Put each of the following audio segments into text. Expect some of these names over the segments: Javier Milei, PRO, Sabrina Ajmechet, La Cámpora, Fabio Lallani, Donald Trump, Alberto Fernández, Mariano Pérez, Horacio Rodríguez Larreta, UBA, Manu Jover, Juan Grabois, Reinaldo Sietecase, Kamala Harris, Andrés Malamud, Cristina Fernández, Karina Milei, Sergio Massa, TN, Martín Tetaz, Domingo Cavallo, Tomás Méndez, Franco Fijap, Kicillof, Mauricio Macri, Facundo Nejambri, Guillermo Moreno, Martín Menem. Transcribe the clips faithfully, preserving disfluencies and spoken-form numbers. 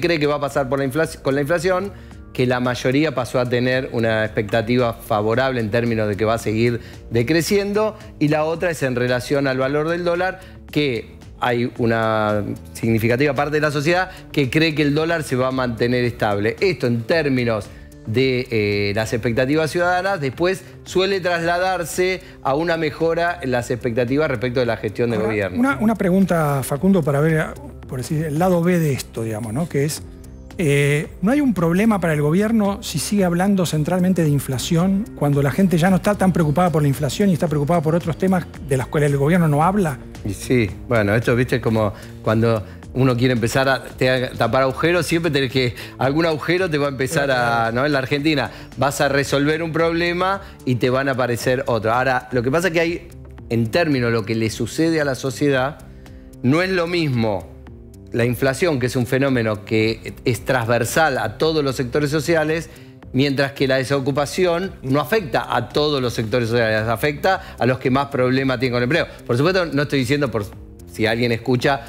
Cree que va a pasar por la inflación, con la inflación, que la mayoría pasó a tener una expectativa favorable en términos de que va a seguir decreciendo, y la otra es en relación al valor del dólar, que hay una significativa parte de la sociedad que cree que el dólar se va a mantener estable. Esto en términos de eh, las expectativas ciudadanas, después suele trasladarse a una mejora en las expectativas respecto de la gestión del gobierno. Una, una pregunta, Facundo, para ver, por decir, el lado B de esto, digamos, ¿no? Que es, eh, ¿no hay un problema para el gobierno si sigue hablando centralmente de inflación cuando la gente ya no está tan preocupada por la inflación y está preocupada por otros temas de los cuales el gobierno no habla? Y sí, bueno, esto, viste, es como cuando uno quiere empezar a tapar agujeros, siempre tenés que... Algún agujero te va a empezar a... ¿no? En la Argentina vas a resolver un problema y te van a aparecer otro. Ahora, lo que pasa es que hay, en términos de lo que le sucede a la sociedad, no es lo mismo la inflación, que es un fenómeno que es transversal a todos los sectores sociales, mientras que la desocupación no afecta a todos los sectores sociales, afecta a los que más problemas tienen con el empleo. Por supuesto, no estoy diciendo... por Si alguien escucha,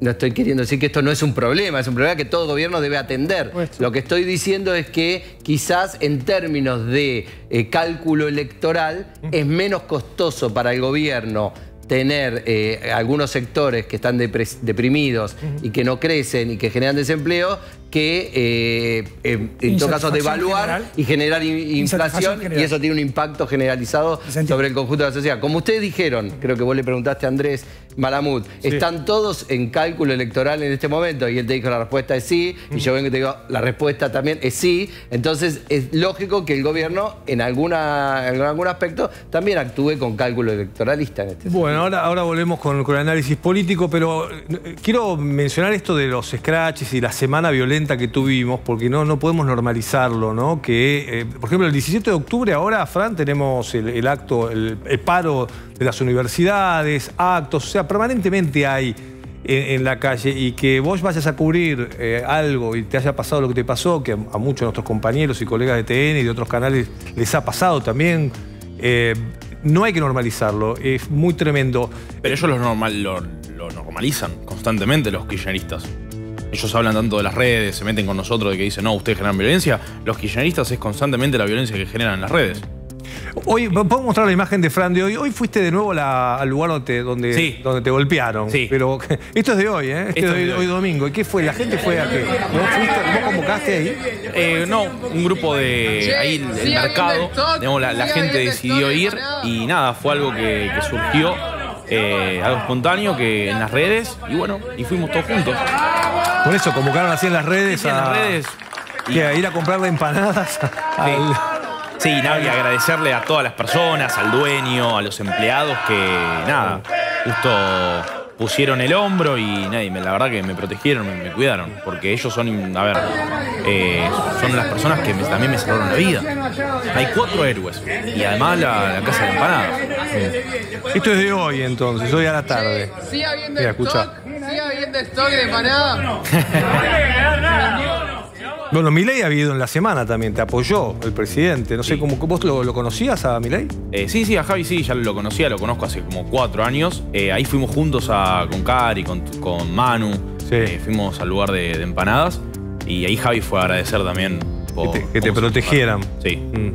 no estoy queriendo decir que esto no es un problema, es un problema que todo gobierno debe atender. Lo que estoy diciendo es que quizás en términos de eh, cálculo electoral es menos costoso para el gobierno tener eh, algunos sectores que están deprimidos y que no crecen y que generan desempleo, que eh, eh, en todo caso devaluar general, y generar inflación, y eso tiene un impacto generalizado sobre el conjunto de la sociedad. Como ustedes dijeron, creo que vos le preguntaste a Andrés Malamud, sí. ¿Están todos en cálculo electoral en este momento? Y él te dijo la respuesta es sí, y yo vengo y te digo la respuesta también es sí. Entonces es lógico que el gobierno en, alguna, en algún aspecto también actúe con cálculo electoralista en este bueno, sentido. Ahora, ahora volvemos con, con el análisis político, pero quiero mencionar esto de los scratches y la semana violenta que tuvimos, porque no, no podemos normalizarlo, ¿no? Que, eh, por ejemplo, el diecisiete de octubre ahora, Fran, tenemos el, el acto, el, el paro de las universidades, actos, o sea, permanentemente hay en, en la calle, y que vos vayas a cubrir eh, algo y te haya pasado lo que te pasó, que a, a muchos de nuestros compañeros y colegas de T N y de otros canales les ha pasado también. Eh, No hay que normalizarlo, es muy tremendo. Pero ellos lo, normal, lo, lo normalizan constantemente, los kirchneristas. Ellos hablan tanto de las redes, se meten con nosotros de que dicen, no, ustedes generan violencia. Los kirchneristas es constantemente la violencia que generan en las redes. Hoy, ¿puedo mostrar la imagen de Fran de hoy? Hoy fuiste de nuevo la, al lugar donde, donde, sí. donde te golpearon. Sí. Pero esto es de hoy, ¿eh? Esto, esto es de hoy, hoy domingo. ¿Y qué fue? ¿La gente fue a qué? ¿No, ¿Vos convocaste ahí? Eh, no, un grupo de... Ahí el mercado. Digamos, la, la gente decidió ir y nada, fue algo que, que surgió, eh, algo espontáneo, que en las redes, y bueno, y fuimos todos juntos. Por eso convocaron así en las redes a... En las redes. Y a ir a comprarle empanadas al... Sí. Sí, nada, y agradecerle a todas las personas, al dueño, a los empleados que, nada, justo pusieron el hombro y, nada, y la verdad que me protegieron, me, me cuidaron. Porque ellos son, a ver, eh, son las personas que me, también me salvaron la vida. Hay cuatro héroes y además la, la casa de empanadas. Sí. Esto es de hoy entonces, hoy a la tarde. Sí, habiendo stock, sí, habiendo stock de empanadas. Bueno, Milei ha habido en la semana también, te apoyó el presidente. No sé, sí. ¿cómo, ¿vos lo, lo conocías a Milei? Eh, sí, sí, a Javi sí, ya lo conocía, lo conozco hace como cuatro años. Eh, ahí fuimos juntos a, con Cari, con, con Manu, sí. eh, fuimos al lugar de, de empanadas. Y ahí Javi fue a agradecer también por, Que te, que te protegieran. Sí. Mm.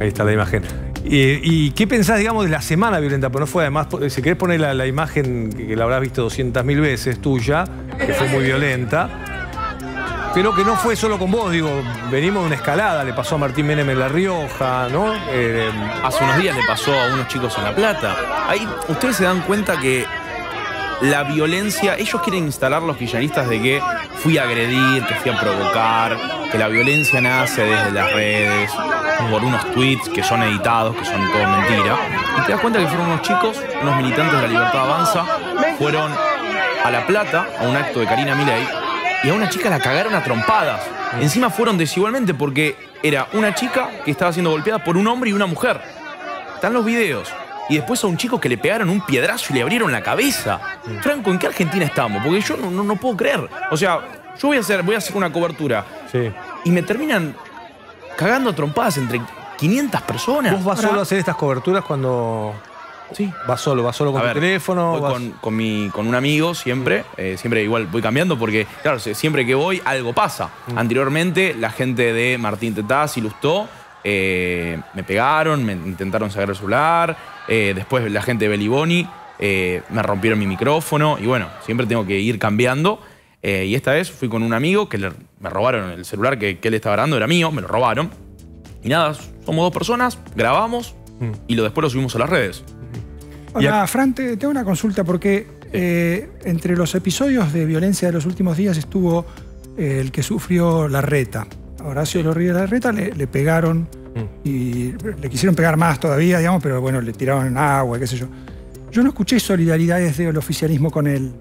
Ahí está la imagen. Eh, ¿Y qué pensás, digamos, de la semana violenta? Porque no fue además, si querés poner la, la imagen que la habrás visto doscientas mil veces tuya, que fue muy violenta. Pero que no fue solo con vos, digo, venimos de una escalada, le pasó a Martín Menem en La Rioja, ¿no? Eh, hace unos días le pasó a unos chicos en La Plata. Ahí ustedes se dan cuenta que la violencia, ellos quieren instalar los kirchneristas de que fui a agredir, que fui a provocar, que la violencia nace desde las redes, por unos tweets que son editados, que son todo mentira. Y te das cuenta que fueron unos chicos, unos militantes de La Libertad Avanza, fueron a La Plata a un acto de Karina Milei. Y a una chica la cagaron a trompadas. Encima fueron desigualmente porque era una chica que estaba siendo golpeada por un hombre y una mujer. Están los videos. Y después a un chico que le pegaron un piedrazo y le abrieron la cabeza. Franco, ¿en qué Argentina estamos? Porque yo no, no, no puedo creer. O sea, yo voy a hacer, voy a hacer una cobertura. Sí. Y me terminan cagando a trompadas entre quinientas personas. ¿Vos vas solo a hacer estas coberturas cuando...? Sí, va solo, va solo con tu teléfono. Voy vas... con, con, mi, con un amigo siempre, eh, siempre igual voy cambiando porque, claro, siempre que voy algo pasa. Mm. Anteriormente la gente de Martín Tetaz ilustró, eh, me pegaron, me intentaron sacar el celular, eh, después la gente de Beliboni eh, me rompieron mi micrófono y bueno, siempre tengo que ir cambiando. Eh, y esta vez fui con un amigo que le, me robaron el celular que, que él estaba grabando, era mío, me lo robaron. Y nada, somos dos personas, grabamos mm. y lo, después lo subimos a las redes. Hola, Fran, te tengo una consulta porque eh, entre los episodios de violencia de los últimos días estuvo eh, el que sufrió Larreta. A Horacio Rodríguez Larreta le, le pegaron mm. y le quisieron pegar más todavía, digamos, pero bueno, le tiraron agua, qué sé yo. Yo no escuché solidaridades del oficialismo con él.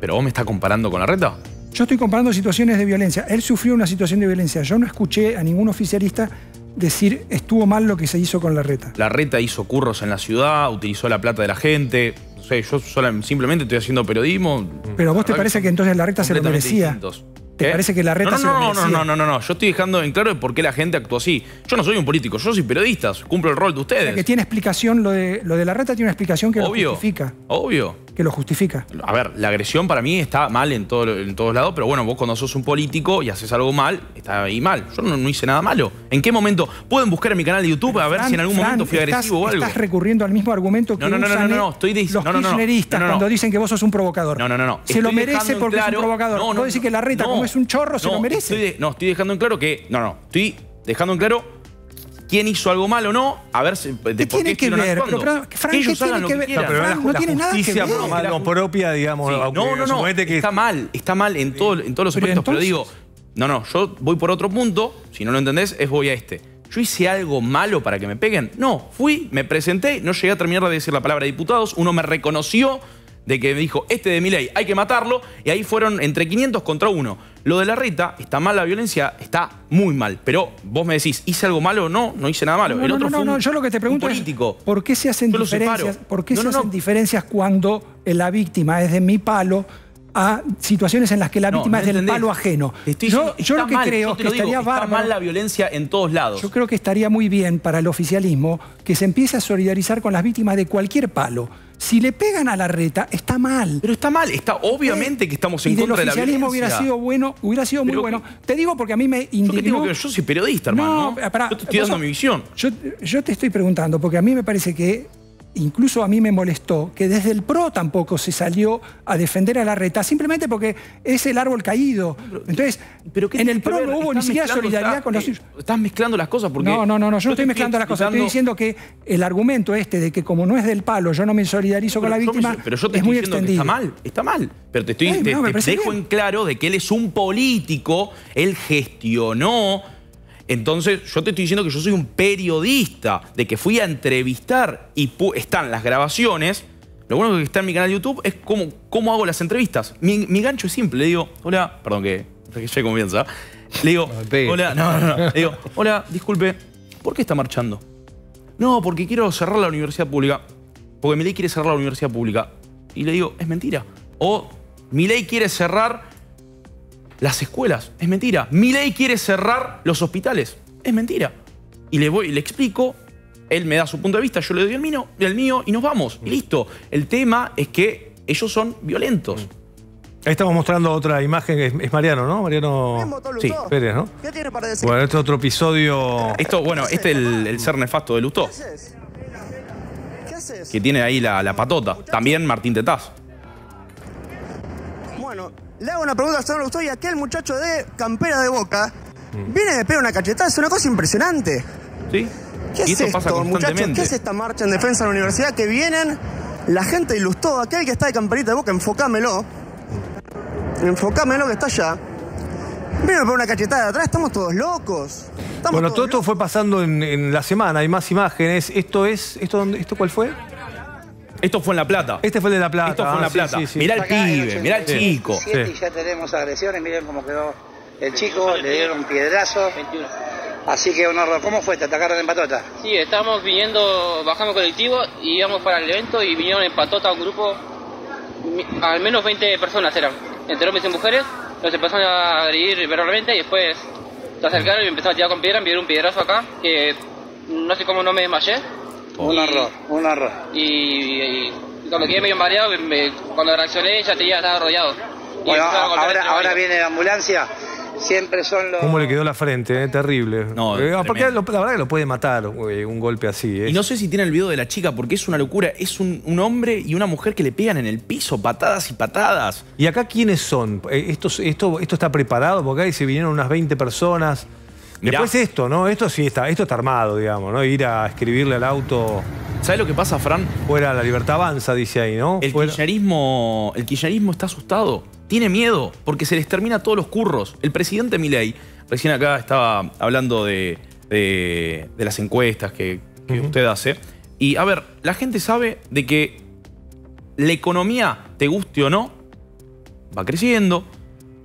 ¿Pero vos me estás comparando con Larreta? Yo estoy comparando situaciones de violencia. Él sufrió una situación de violencia. Yo no escuché a ningún oficialista decir estuvo mal lo que se hizo con Larreta. Larreta hizo curros en la ciudad, utilizó la plata de la gente. O sea, yo solo, simplemente estoy haciendo periodismo. ¿Pero vos te parece que entonces Larreta se lo merecía? Distintos. ¿Te ¿Eh? parece que Larreta no, no, se lo merecía? No, no, no, no, no. Yo estoy dejando en claro de por qué la gente actuó así. Yo no soy un político, yo soy periodista. Cumplo el rol de ustedes. O sea, que tiene explicación, lo de, lo de Larreta tiene una explicación que obvio, lo justifica. Obvio. Que lo justifica. A ver, la agresión para mí está mal en, todo, en todos lados, pero bueno, vos cuando sos un político y haces algo mal, está ahí mal. Yo no, no hice nada malo. ¿En qué momento? Pueden buscar en mi canal de YouTube pero a ver Fran, si en algún Fran, momento fui estás, agresivo o algo. Estás recurriendo al mismo argumento que no, no, no, usan no, no, no, estoy los no, no, no, kirchneristas no, no, no. cuando dicen que vos sos un provocador. No, no, no. no. Se lo merece porque claro, es un provocador. No, no, no decir que Larreta, no, como es un chorro, no, se lo merece. Estoy de, no, estoy dejando en claro que... No, no, estoy dejando en claro... ¿Quién hizo algo malo o no? A ver, si, ¿de por qué tiene que ver? Pero, pero, Frank, ¿qué ellos hagan lo que, que quieran? No, pero Frank, no la tiene nada que ver. Justicia propia, digamos. Sí. No, no, no. Que... Está mal, está mal en, sí. todo, en todos los aspectos. Pero, pero digo, no, no, yo voy por otro punto. Si no lo entendés, es voy a este. ¿Yo hice algo malo para que me peguen? No, fui, me presenté, no llegué a terminar de decir la palabra de diputados. Uno me reconoció de que me dijo, este de Milei, hay que matarlo. Y ahí fueron entre quinientos contra uno. Lo de Larreta, está mal la violencia, está muy mal. Pero vos me decís, ¿hice algo malo o no? No hice nada malo. No, no, el otro no, no, fue un, yo lo que te pregunto es, ¿por qué se hacen diferencias? ¿Por qué no, se no, hacen no. diferencias cuando la víctima es de mi palo a situaciones en las que la no, víctima no es del palo ajeno? Estoy, yo, yo lo que mal, creo yo te lo que digo, estaría está bárbaro, mal la violencia en todos lados. Yo creo que estaría muy bien para el oficialismo que se empiece a solidarizar con las víctimas de cualquier palo. Si le pegan a Larreta, está mal. Pero está mal, está obviamente eh, que estamos en contra de la violencia. Y del oficialismo hubiera sido bueno, hubiera sido pero muy bueno. Que, te digo porque a mí me indignó... Yo, digo que yo soy periodista, hermano. No, ¿no? Para, yo te estoy dando sos, mi visión. Yo, yo te estoy preguntando porque a mí me parece que... Incluso a mí me molestó que desde el PRO tampoco se salió a defender a Larreta, simplemente porque es el árbol caído. Entonces, ¿pero en el PRO no hubo ni siquiera solidaridad con los suyos. Estás mezclando las cosas porque... No, no, no, no yo no estoy mezclando las cosas. Estoy diciendo que el argumento este de que como no es del palo, yo no me solidarizo con la víctima, pero yo te estoy diciendo que está mal, está mal. Pero te estoy te, te dejo en claro de que él es un político, él gestionó... Entonces, yo te estoy diciendo que yo soy un periodista, de que fui a entrevistar y están las grabaciones. Lo bueno que está en mi canal de YouTube es cómo, cómo hago las entrevistas. Mi, mi gancho es simple. Le digo, hola, perdón que, que ya comienza. Le digo, no, hola, no, no, no. Le digo, hola, disculpe, ¿por qué está marchando? No, porque quiero cerrar la universidad pública. Porque Milei quiere cerrar la universidad pública. Y le digo, es mentira. O Milei quiere cerrar... las escuelas, es mentira. Milei quiere cerrar los hospitales, es mentira. Y le voy, le explico, él me da su punto de vista, yo le doy el mío, el mío y nos vamos. Mm. Y listo. El tema es que ellos son violentos. Ahí estamos mostrando otra imagen, es, es Mariano, ¿no? Mariano sí. Pérez, ¿no? ¿Qué tiene para decir? Bueno, este es otro episodio... Esto, bueno, este es el, el ser nefasto de Lustó. ¿Qué haces? ¿Qué haces? Que tiene ahí la, la patota. Muchacho. También Martín Tetaz. Bueno... Le hago una pregunta a usted y aquel muchacho de campera de Boca mm. viene de pega una cachetada, es una cosa impresionante. ¿Sí? ¿Qué y es esto, pasa muchachos? ¿Qué es esta marcha en defensa de la universidad? Que vienen, la gente ilustró, aquel que está de camperita de Boca, enfocámelo, enfocámelo que está allá. Viene por una cachetada de atrás, estamos todos locos. Estamos bueno, todos todo locos. Esto fue pasando en, en la semana, hay más imágenes. ¿Esto es, esto, dónde, esto cuál fue? Esto fue en La Plata. Este fue el de La Plata. Esto fue en La Plata. Ah, sí, sí, sí. Mirá el pibe, mirá el chico. Sí. Y ya tenemos agresiones, miren cómo quedó el chico, le dieron un piedrazo. Así que, un horror. ¿Cómo fue? ¿Te atacaron en patota? Sí, estábamos viniendo, bajamos colectivo y íbamos para el evento y vinieron en patota un grupo, al menos veinte personas eran, entre hombres y mujeres, nos empezaron a agredir verbalmente y después se acercaron y me empezaron a tirar con piedra, me dieron un piedrazo acá, que no sé cómo no me desmayé. Un error, un error. Y, y, y cuando quedé medio mareado, me, cuando reaccioné ya tenía, estaba rodeado. Bueno, ahora, ahora viene la ambulancia. Siempre son los... ¿Cómo le quedó la frente? ¿Eh? Terrible. No, eh, porque lo, la verdad que lo puede matar wey, un golpe así. ¿Eh? Y no sé si tiene el video de la chica porque es una locura. Es un, un hombre y una mujer que le pegan en el piso, patadas y patadas. ¿Y acá quiénes son? ¿Esto, esto, esto está preparado? Porque ahí se vinieron unas veinte personas. Mirá. Después esto, ¿no? Esto sí está, esto está armado, digamos, ¿no? Ir a escribirle al auto... ¿Sabes lo que pasa, Fran? Fuera la libertad avanza, dice ahí, ¿no? El kirchnerismo, el kirchnerismo está asustado. Tiene miedo, porque se les termina todos los curros. El presidente Milei, recién acá estaba hablando de, de, de las encuestas que, que uh-huh. usted hace. Y, a ver, la gente sabe de que la economía, te guste o no, va creciendo.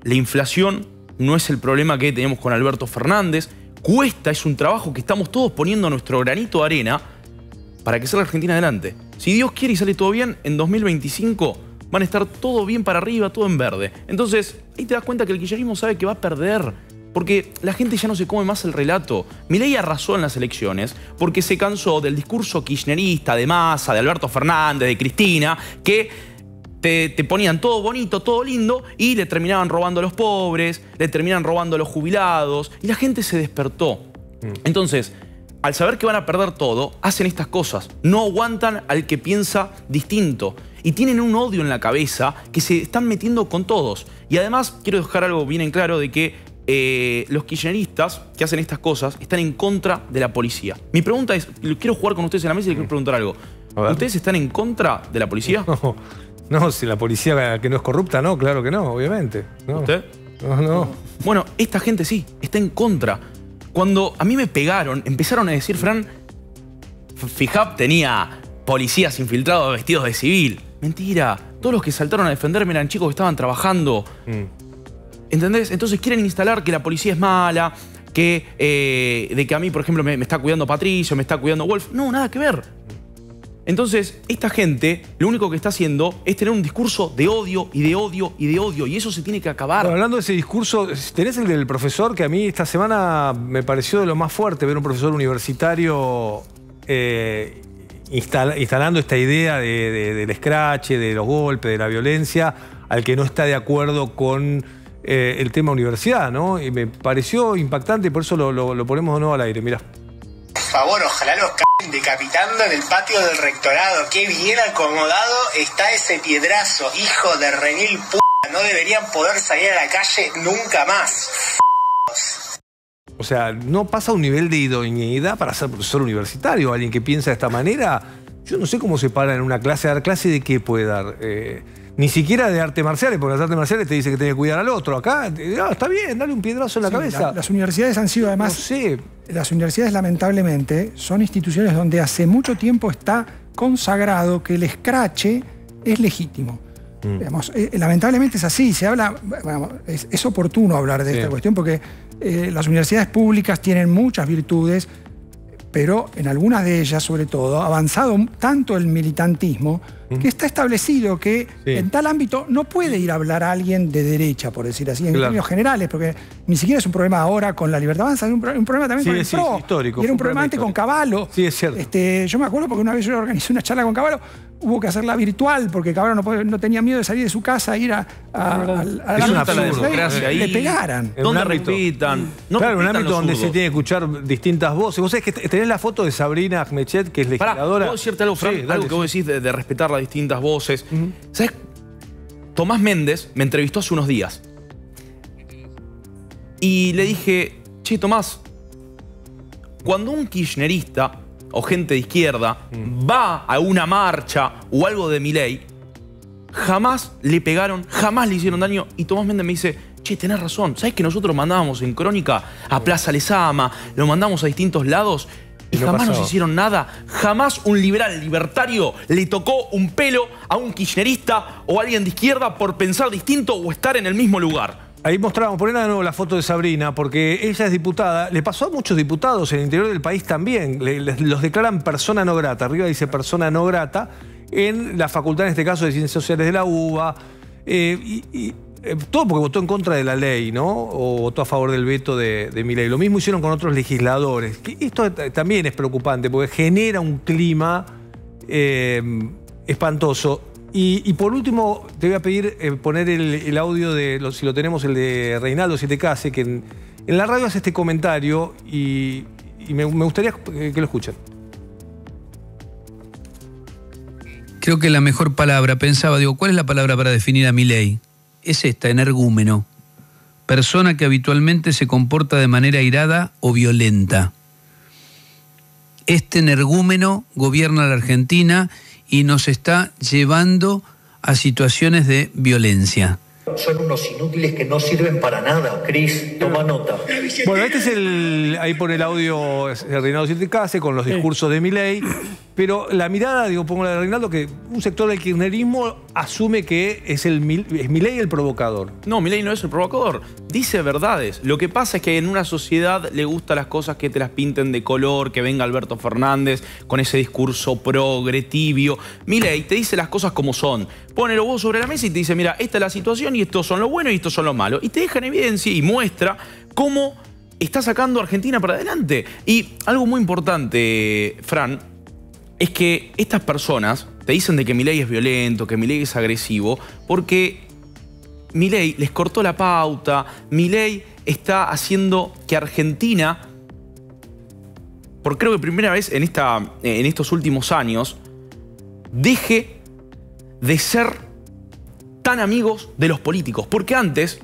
La inflación no es el problema que tenemos con Alberto Fernández. Cuesta, es un trabajo que estamos todos poniendo nuestro granito de arena para que salga Argentina adelante. Si Dios quiere y sale todo bien, en dos mil veinticinco... van a estar todo bien para arriba, todo en verde. Entonces, ahí te das cuenta que el kirchnerismo sabe que va a perder, porque la gente ya no se come más el relato. Milei arrasó en las elecciones porque se cansó del discurso kirchnerista de Massa, de Alberto Fernández, de Cristina, que te, te ponían todo bonito, todo lindo, y le terminaban robando a los pobres, le terminaban robando a los jubilados, y la gente se despertó. Entonces... al saber que van a perder todo, hacen estas cosas. No aguantan al que piensa distinto. Y tienen un odio en la cabeza que se están metiendo con todos. Y además, quiero dejar algo bien en claro de que eh, los kirchneristas que hacen estas cosas están en contra de la policía. Mi pregunta es, quiero jugar con ustedes en la mesa y les quiero preguntar algo. ¿Ustedes están en contra de la policía? No, no, si la policía que no es corrupta, no, claro que no, obviamente. No. ¿Usted? No, no. Bueno, esta gente sí, está en contra. Cuando a mí me pegaron, empezaron a decir, Fran, Fijap tenía policías infiltrados vestidos de civil. Mentira. Todos los que saltaron a defenderme eran chicos que estaban trabajando. Mm. ¿Entendés? Entonces quieren instalar que la policía es mala, que eh, de que a mí, por ejemplo, me, me está cuidando Patricio, me está cuidando Wolf. No, nada que ver. Entonces, esta gente lo único que está haciendo es tener un discurso de odio y de odio y de odio. Y eso se tiene que acabar. Bueno, hablando de ese discurso, tenés el del profesor que a mí esta semana me pareció de lo más fuerte ver un profesor universitario eh, instal, instalando esta idea de, de, del scratch, de los golpes, de la violencia, al que no está de acuerdo con eh, el tema universidad, ¿no? Y me pareció impactante y por eso lo, lo, lo ponemos de nuevo al aire. Mirá. Por favor, ojalá los c... decapitando en el patio del rectorado. Qué bien acomodado está ese piedrazo, hijo de renil p***. No deberían poder salir a la calle nunca más. O sea, no pasa un nivel de idoneidad para ser profesor universitario. Alguien que piensa de esta manera, yo no sé cómo se para en una clase a dar clase de qué puede dar. Eh, ni siquiera de artes marciales, porque las artes marciales te dicen que tenés que cuidar al otro. Acá, no, está bien, dale un piedrazo en la sí, cabeza. La, las universidades han sido además... No sé. Las universidades, lamentablemente, son instituciones donde hace mucho tiempo está consagrado que el escrache es legítimo. Mm. Digamos, eh, lamentablemente es así. Se habla, bueno, es, es oportuno hablar de sí. esta cuestión porque eh, las universidades públicas tienen muchas virtudes, pero en algunas de ellas, sobre todo, ha avanzado tanto el militantismo mm. que está establecido que sí. en tal ámbito no puede ir a hablar a alguien de derecha, por decir así, en claro. términos generales, porque ni siquiera es un problema ahora con la libertad avanza, es un, pro un problema también sí, con el sí, PRO. Histórico, y era un problema antes con Cavallo. Sí, es cierto. Este, yo me acuerdo porque una vez yo organizé una charla con Cavallo, hubo que hacerla virtual porque Cavallo no, no tenía miedo de salir de su casa e ir a, a, a, a, a es la democracia ahí. Le pegaran. ¿Dónde repitan? No claro, un ámbito donde judos. Se tiene que escuchar distintas voces. Vos sabés que tenés la foto de Sabrina Ajmechet, que es legisladora. ¿Puedo decirte algo, Fran? Sí, algo que vos decís de, de respetar las distintas voces. Uh-huh. ¿Sabés? Tomás Méndez me entrevistó hace unos días. Y le dije, che, Tomás, cuando un kirchnerista o gente de izquierda mm. va a una marcha o algo de Milei, jamás le pegaron, jamás le hicieron daño. Y Tomás Méndez me dice, che, tenés razón. ¿Sabés que nosotros mandábamos en Crónica a Plaza Lezama, lo mandamos a distintos lados y, y no jamás pasó. Nos hicieron nada? Jamás un liberal libertario le tocó un pelo a un kirchnerista o a alguien de izquierda por pensar distinto o estar en el mismo lugar. Ahí mostrábamos, ponen de nuevo la foto de Sabrina, porque ella es diputada. Le pasó a muchos diputados en el interior del país también. Le, les, los declaran persona no grata. Arriba dice persona no grata en la facultad, en este caso, de Ciencias Sociales de la UBA. Eh, y, y eh, todo porque votó en contra de la ley, ¿no? O votó a favor del veto de, de Milei. Lo mismo hicieron con otros legisladores. Que esto también es preocupante porque genera un clima eh, espantoso. Y, y por último, te voy a pedir eh, poner el, el audio, de si lo tenemos, el de Reinaldo Sietecase, que en, en la radio hace este comentario y, y me, me gustaría que lo escuchen. Creo que la mejor palabra, pensaba, digo, ¿cuál es la palabra para definir a Milei? Es esta, energúmeno. Persona que habitualmente se comporta de manera irada o violenta. Este energúmeno gobierna la Argentina y nos está llevando a situaciones de violencia. Son unos inútiles que no sirven para nada, Cris, toma nota. Bueno, este es el... Ahí pone el audio de Reinaldo Sietecase con los discursos de Milei, pero la mirada, digo, pongo la de Reinaldo, que un sector del kirchnerismo asume que es, el, es Milei el provocador. No, Milei no es el provocador, dice verdades. Lo que pasa es que en una sociedad le gustan las cosas que te las pinten de color, que venga Alberto Fernández con ese discurso progre, tibio. Milei te dice las cosas como son. Pone los huevos sobre la mesa y te dice, mira, esta es la situación y estos son los buenos y estos son los malos. Y te deja en evidencia y muestra cómo está sacando a Argentina para adelante. Y algo muy importante, Fran, es que estas personas te dicen de que Milei es violento, que Milei es agresivo, porque Milei les cortó la pauta, Milei está haciendo que Argentina, por creo que primera vez en, esta, en estos últimos años, deje de ser tan amigos de los políticos. Porque antes,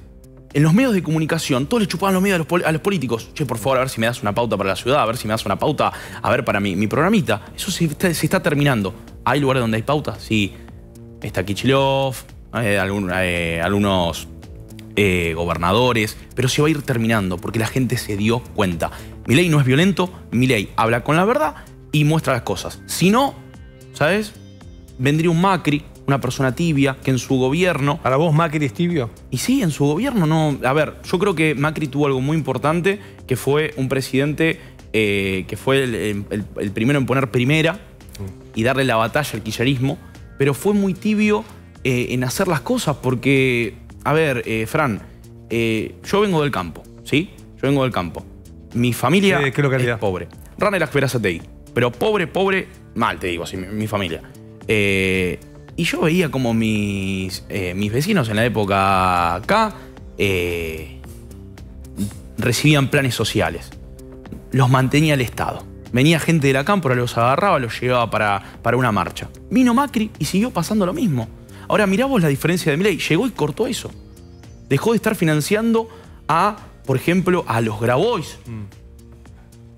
en los medios de comunicación, todos le chupaban los medios a los, a los políticos. Che, por favor, a ver si me das una pauta para la ciudad, a ver si me das una pauta, a ver, para mi, mi programita. Eso se está, se está terminando. ¿Hay lugares donde hay pautas? Sí. Está Kicillof, eh, algún, eh, algunos eh, gobernadores, pero se va a ir terminando porque la gente se dio cuenta. Milei no es violento, Milei habla con la verdad y muestra las cosas. Si no, ¿sabes? Vendría un Macri, una persona tibia, que en su gobierno... ¿Para vos Macri es tibio? Y sí, en su gobierno no... A ver, yo creo que Macri tuvo algo muy importante, que fue un presidente eh, que fue el, el, el primero en poner primera y darle la batalla al kirchnerismo, pero fue muy tibio eh, en hacer las cosas porque... A ver, eh, Fran, eh, yo vengo del campo, ¿sí? Yo vengo del campo. Mi familia eh, ¿qué localidad? Es pobre. Rana de las Peras A T I, pero pobre, pobre, mal te digo, así, mi, mi familia. Eh... Y yo veía como mis, eh, mis vecinos en la época acá eh, recibían planes sociales. Los mantenía el Estado. Venía gente de la cámpora, los agarraba, los llevaba para, para una marcha. Vino Macri y siguió pasando lo mismo. Ahora mirá vos la diferencia de Milei. Llegó y cortó eso. Dejó de estar financiando a, por ejemplo, a los Grabois.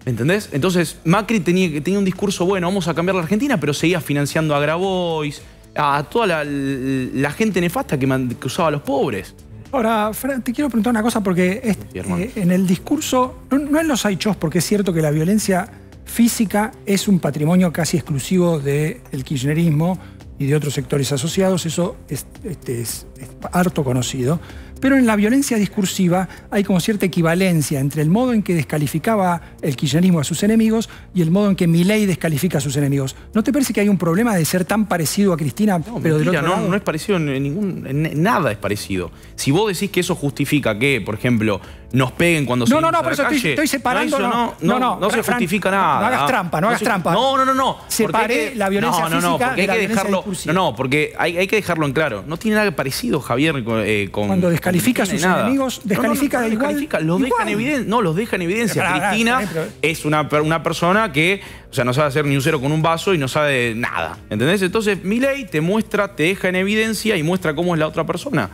¿Me entendés? Entonces Macri tenía, tenía un discurso, bueno, vamos a cambiar la Argentina, pero seguía financiando a Grabois, a toda la, la gente nefasta que, man, que usaba a los pobres. Ahora, Fran, te quiero preguntar una cosa, porque es, sí, eh, en el discurso, no, no en los hechos, porque es cierto que la violencia física es un patrimonio casi exclusivo del kirchnerismo y de otros sectores asociados, eso es, este, es, es harto conocido, pero en la violencia discursiva hay como cierta equivalencia entre el modo en que descalificaba el kirchnerismo a sus enemigos y el modo en que Milei descalifica a sus enemigos. ¿No te parece que hay un problema de ser tan parecido a Cristina? No, pero mentira, del otro no, lado? No es parecido en ningún... En nada es parecido. Si vos decís que eso justifica que, por ejemplo, nos peguen cuando no, se... No, no, por eso calle, estoy, estoy separando... No, no, no, no, no, no se Fran, justifica nada. No hagas trampa, no hagas no, trampa. No, no, no, no. Separé la violencia no, no, no, física de la violencia discursiva. No, no, porque hay, hay que dejarlo en claro. No tiene nada parecido, Javier, eh, con... Cuando descalifica a sus nada. enemigos, descalifica no, no, no, no, de igual... Los deja en evidencia. No, los deja en evidencia. Pero, Cristina pero, pero, es una, una persona que, o sea, no sabe hacer ni un cero con un vaso y no sabe nada. ¿Entendés? Entonces, Milei te muestra, te deja en evidencia y muestra cómo es la otra persona.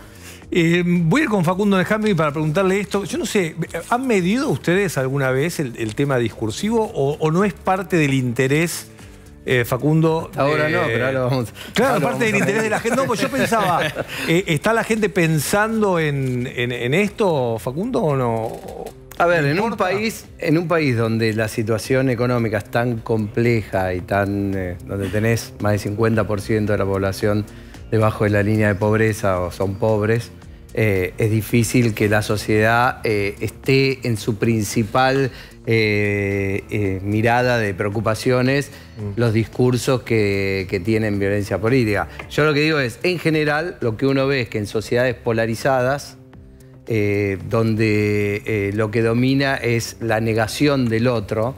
Eh, voy a ir con Facundo Nejambri para preguntarle esto. Yo no sé, ¿han medido ustedes alguna vez el, el tema discursivo o, o no es parte del interés, eh, Facundo? Ahora eh, no, pero ahora lo vamos. Claro, ahora parte vamos del interés de la gente. No, pues yo pensaba, eh, ¿está la gente pensando en, en, en esto, Facundo, o no? A ver, en un, país, en un país donde la situación económica es tan compleja y tan eh, donde tenés más del cincuenta por ciento de la población debajo de la línea de pobreza o son pobres, eh, es difícil que la sociedad eh, esté en su principal eh, eh, mirada de preocupaciones mm. los discursos que, que tienen violencia política. Yo lo que digo es, en general, lo que uno ve es que en sociedades polarizadas, eh, donde eh, lo que domina es la negación del otro,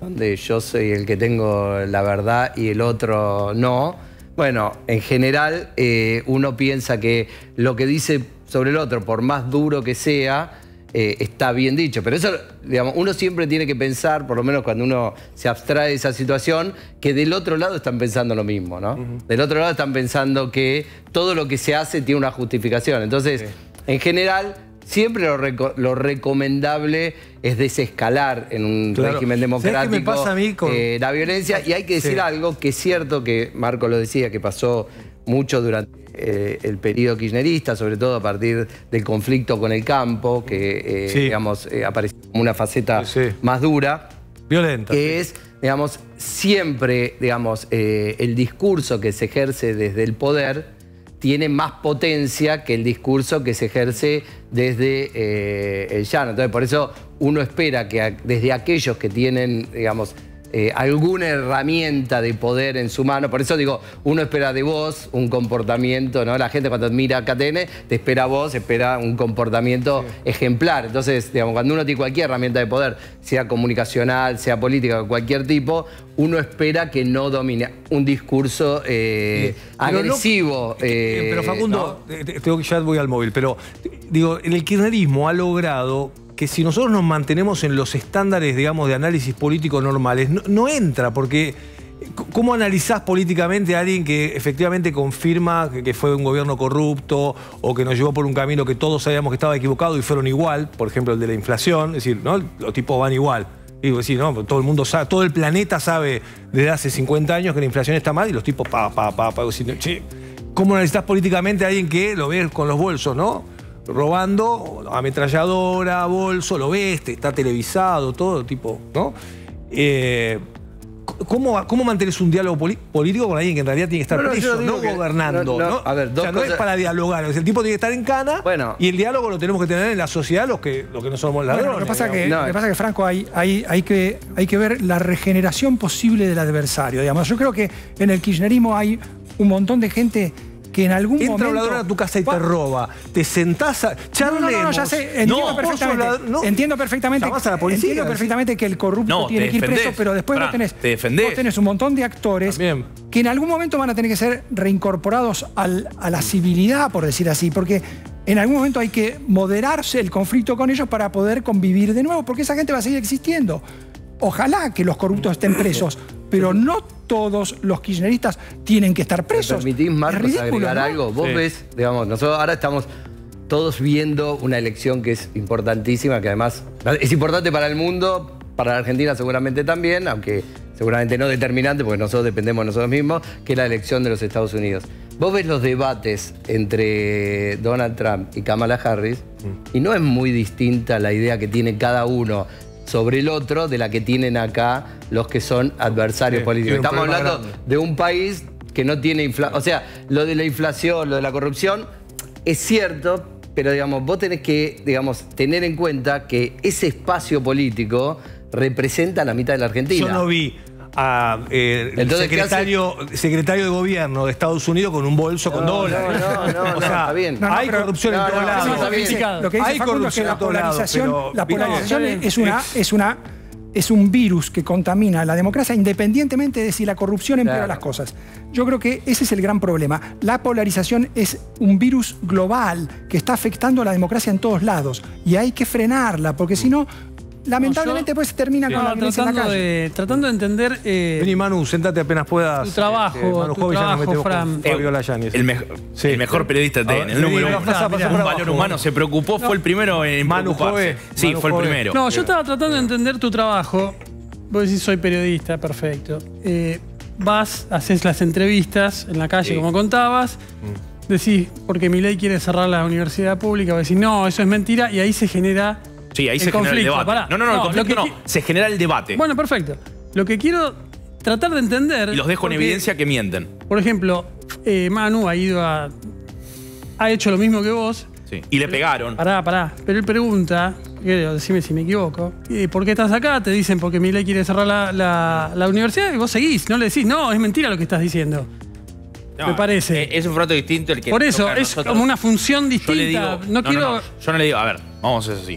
donde yo soy el que tengo la verdad y el otro no, bueno, en general eh, uno piensa que lo que dice sobre el otro, por más duro que sea, eh, está bien dicho. Pero eso, digamos, uno siempre tiene que pensar, por lo menos cuando uno se abstrae de esa situación, que del otro lado están pensando lo mismo, ¿no? Uh-huh. Del otro lado están pensando que todo lo que se hace tiene una justificación. Entonces, sí. en general... Siempre lo, reco lo recomendable es desescalar en un claro. régimen democrático me pasa a mí con... eh, la violencia. Y hay que decir sí. algo que es cierto, que Marco lo decía, que pasó mucho durante eh, el periodo kirchnerista, sobre todo a partir del conflicto con el campo, que eh, sí. digamos, eh, apareció como una faceta sí. más dura. Violenta. Que sí. es, digamos, siempre digamos, eh, el discurso que se ejerce desde el poder tiene más potencia que el discurso que se ejerce desde eh, el llano. Entonces, por eso uno espera que a, desde aquellos que tienen, digamos, eh, alguna herramienta de poder en su mano, por eso digo, uno espera de vos un comportamiento, ¿no? La gente cuando admira a K T N, te espera a vos, espera un comportamiento sí. ejemplar. Entonces, digamos, cuando uno tiene cualquier herramienta de poder, sea comunicacional, sea política, cualquier tipo, uno espera que no domine un discurso eh, sí. agresivo. No, eh, pero Facundo, ¿no? tengo, ya voy al móvil, pero digo, el kirchnerismo ha logrado que si nosotros nos mantenemos en los estándares, digamos, de análisis político normales, no, no entra, porque ¿cómo analizás políticamente a alguien que efectivamente confirma que, que fue un gobierno corrupto o que nos llevó por un camino que todos sabíamos que estaba equivocado y fueron igual, por ejemplo, el de la inflación? Es decir, ¿no? Los tipos van igual. Digo, sí, ¿no? Todo el mundo sabe, todo el planeta sabe desde hace cincuenta años que la inflación está mal y los tipos pa, pa, pa, pa. Diciendo, che, ¿cómo analizás políticamente a alguien que lo ves con los bolsos, ¿no? Robando, ametralladora, bolso, lo ves, está televisado, todo tipo, ¿no? Eh, ¿Cómo, ¿Cómo mantenés un diálogo político con alguien que en realidad tiene que estar no, preso, no, no gobernando? No, no, ¿no? A ver, dos o sea, cosas... no es para dialogar, es el tipo tiene que estar en cana bueno. y el diálogo lo tenemos que tener en la sociedad los que, los que no somos ladrones. Bueno, lo que pasa es que, no. que, Franco, hay, hay, hay, que, hay que ver la regeneración posible del adversario. Digamos. Yo creo que en el kirchnerismo hay un montón de gente... que en algún Entra momento... Entra un ladrón a tu casa y te roba. Te sentás a... Charlemos. No, no, no, ya sé. Entiendo no, perfectamente. Lad... No. Entiendo perfectamente... Llamás a la policía. Entiendo perfectamente que el corrupto no, tiene que ir preso, pero después Fran, vos, tenés, te defendés. vos tenés un montón de actores También. que en algún momento van a tener que ser reincorporados al, a la civilidad, por decir así, porque en algún momento hay que moderarse el conflicto con ellos para poder convivir de nuevo, porque esa gente va a seguir existiendo. Ojalá que los corruptos estén presos, pero no todos los kirchneristas tienen que estar presos. ¿Me permitís, Marcos, agregar ¿no? algo? Vos sí. ves, digamos, nosotros ahora estamos todos viendo una elección que es importantísima, que además es importante para el mundo, para la Argentina seguramente también, aunque seguramente no determinante, porque nosotros dependemos de nosotros mismos, que es la elección de los Estados Unidos. Vos ves los debates entre Donald Trump y Kamala Harris, mm. y no es muy distinta la idea que tiene cada uno sobre el otro de la que tienen acá los que son adversarios sí, políticos. Estamos hablando grande. de un país que no tiene inflación. O sea, lo de la inflación, lo de la corrupción, es cierto, pero digamos, vos tenés que digamos, tener en cuenta que ese espacio político representa la mitad de la Argentina. Yo no vi al eh, secretario, secretario de gobierno de Estados Unidos con un bolso no, con dólares. No, no, no, o sea, está bien. Hay no, no, corrupción no, en todos no, lados. No, no, lo que dice Facundo es que la polarización, lado, la polarización pero, es, una, es, una, es un virus que contamina la democracia independientemente de si la corrupción empeora claro. las cosas. Yo creo que ese es el gran problema. La polarización es un virus global que está afectando a la democracia en todos lados y hay que frenarla porque si no... Lamentablemente, no, yo, pues termina sí. con la violencia en la calle. De, tratando de entender. Eh, Vení, Manu, sentate apenas puedas. Tu trabajo, eh, Manu tu Jover, trabajo, ya nos Fran. Fabio Lallani. El, mejo, sí. el mejor periodista de T N. El número uno. Mirá, un valor abajo, humano. Se preocupó, no. fue el primero en Manu Jover. Sí, Manu fue Jover. el primero. No, yo estaba tratando de entender tu trabajo. Vos decís, soy periodista, perfecto. Eh, vas, haces las entrevistas en la calle, sí. como contabas. Mm. Decís, porque Milei quiere cerrar la universidad pública. Vos decís, no, eso es mentira. Y ahí se genera... Sí, ahí el se conflicto, genera el debate. Pará. No, no, no, no, el conflicto que, no. Se genera el debate. Bueno, perfecto. Lo que quiero tratar de entender... Y los dejo porque, en evidencia que mienten. Por ejemplo, eh, Manu ha ido a... Ha hecho lo mismo que vos. Sí. Y le pero, pegaron. Pará, pará. Pero él pregunta, creo, decime si me equivoco. ¿Y por qué estás acá? Te dicen porque Milei quiere cerrar la, la, la universidad y vos seguís, no le decís, no, es mentira lo que estás diciendo. No, me parece. Es un trato distinto el que... Por eso, es como una función distinta. Yo le digo, no, no quiero... No, no, yo no le digo, a ver, vamos a hacer así.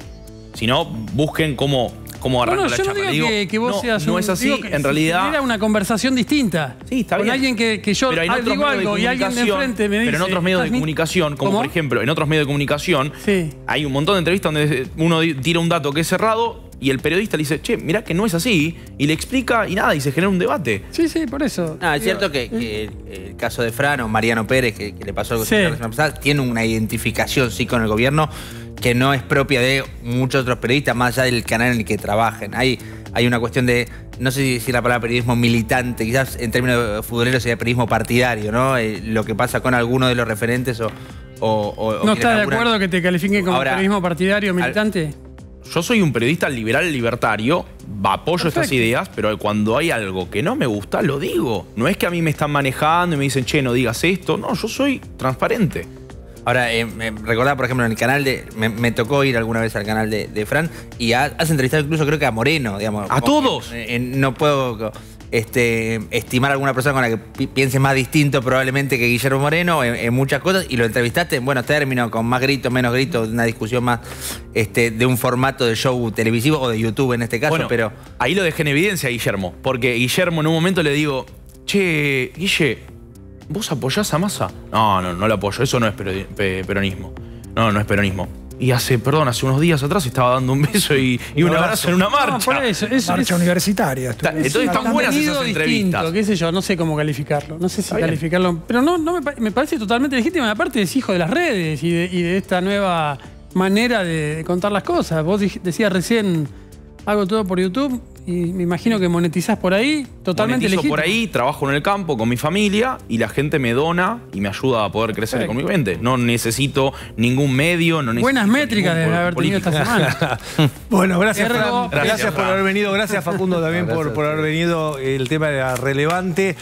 Si no, busquen cómo... Como no, no, yo no digo, digo que, que vos no, seas... No un, es así, que en realidad... Era una conversación distinta. Sí, está bien. Con alguien que, que yo digo algo y alguien de enfrente me dice... Pero en otros medios de comunicación, como ¿Cómo? por ejemplo, en otros medios de comunicación, sí. hay un montón de entrevistas donde uno tira un dato que es cerrado y el periodista le dice, che, mirá que no es así, y le explica y nada, y se genera un debate. Sí, sí, por eso. No, es cierto que, que el, el caso de Fran o Mariano Pérez, que, que le pasó algo sí. la semana pasada, tiene una identificación, sí, con el gobierno, que no es propia de muchos otros periodistas, más allá del canal en el que trabajen. Hay, hay una cuestión de, no sé si decir la palabra periodismo militante, quizás en términos futboleros sería periodismo partidario, ¿no? Eh, lo que pasa con alguno de los referentes o... o, o ¿No estás de acuerdo que te califiquen como Ahora, periodismo partidario militante? Al, yo soy un periodista liberal libertario, apoyo Perfecto. estas ideas, pero cuando hay algo que no me gusta, lo digo. No es que a mí me están manejando y me dicen, che, no digas esto. No, yo soy transparente. Ahora, eh, me recordaba, por ejemplo, en el canal de... Me, me tocó ir alguna vez al canal de, de Fran y ha, has entrevistado incluso creo que a Moreno, digamos. ¡A todos! Que, eh, no puedo este, estimar a alguna persona con la que pi piense más distinto probablemente que Guillermo Moreno en, en muchas cosas, y lo entrevistaste en buenos términos, con más gritos, menos gritos, una discusión más este, de un formato de show televisivo o de YouTube en este caso, bueno, pero... Ahí lo dejé en evidencia a Guillermo, porque Guillermo en un momento le digo, che, Guille... ¿Vos apoyás a Massa? No, no, no lo apoyo. Eso no es peronismo. No, no es peronismo. Y hace, perdón, hace unos días atrás estaba dando un beso y, y un, un abrazo en una marcha. No, por eso, eso marcha es, universitaria. Está, entonces es están buenas esas entrevistas. Distinto, qué sé yo, no sé cómo calificarlo. No sé si calificarlo... Pero no, no me, me parece totalmente legítimo. Aparte es hijo de las redes y de, y de esta nueva manera de, de contar las cosas. Vos decías recién, hago todo por YouTube... Y me imagino que monetizás por ahí, totalmente legítimo. Monetizo por ahí, trabajo en el campo con mi familia y la gente me dona y me ayuda a poder crecer económicamente. No necesito ningún medio, no necesito... Buenas métricas de haber tenido esta semana. Bueno, gracias, Fran. Gracias por haber venido. Gracias, Facundo, también por, por haber venido. El tema era relevante.